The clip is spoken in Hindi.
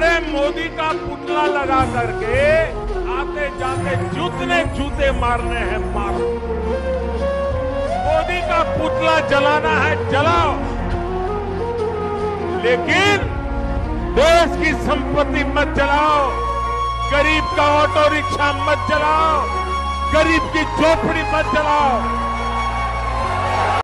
अरे मोदी का पुतला लगा करके आते जाते जूतने जूते मारने हैं, मारो। मोदी का पुतला जलाना है, जलाओ। लेकिन देश की संपत्ति मत जलाओ, गरीब का ऑटो रिक्शा मत जलाओ, गरीब की झोपड़ी मत जलाओ।